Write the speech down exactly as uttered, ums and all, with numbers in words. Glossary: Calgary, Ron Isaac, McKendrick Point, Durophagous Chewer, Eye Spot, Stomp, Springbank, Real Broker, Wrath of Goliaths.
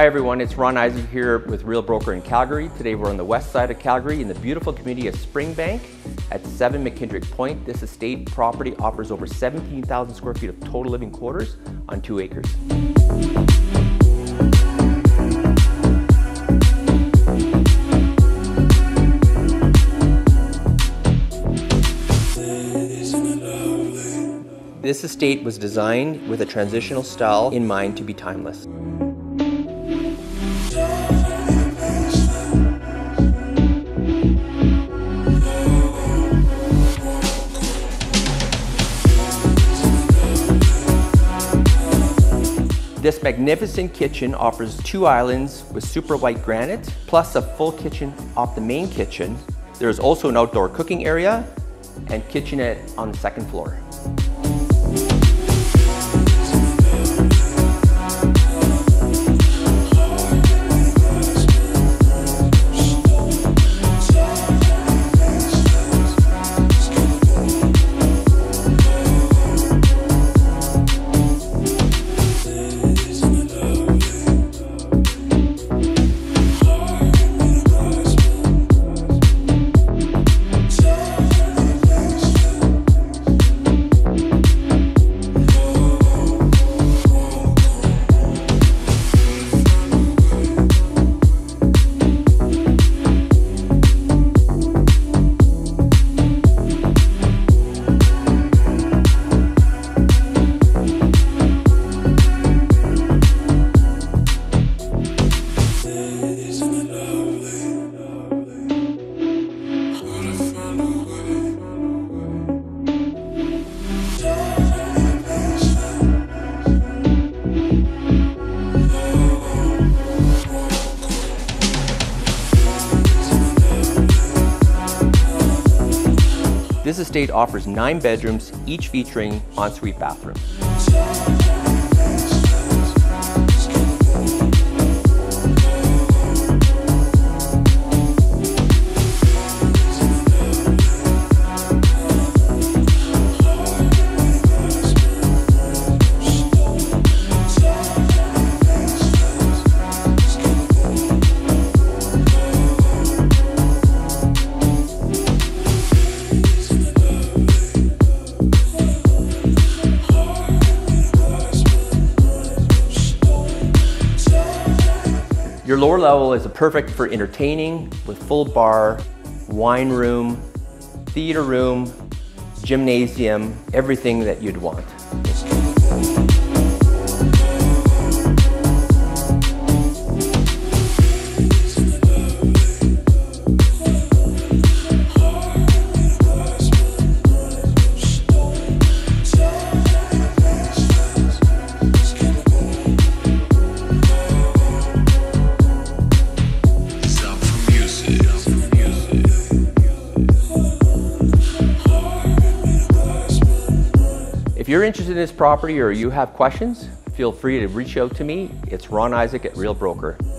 Hi everyone, it's Ron Isaac here with Real Broker in Calgary. Today we're on the west side of Calgary in the beautiful community of Springbank at seven McKendrick Point. This estate property offers over seventeen thousand square feet of total living quarters on two acres. This estate was designed with a transitional style in mind to be timeless. This magnificent kitchen offers two islands with super white granite, plus a full kitchen off the main kitchen. There is also an outdoor cooking area and kitchenette on the second floor. This estate offers nine bedrooms, each featuring ensuite bathrooms. Your lower level is perfect for entertaining with full bar, wine room, theater room, gymnasium, everything that you'd want. If you're interested in this property or you have questions, feel free to reach out to me. It's Ron Isaac at Real Broker.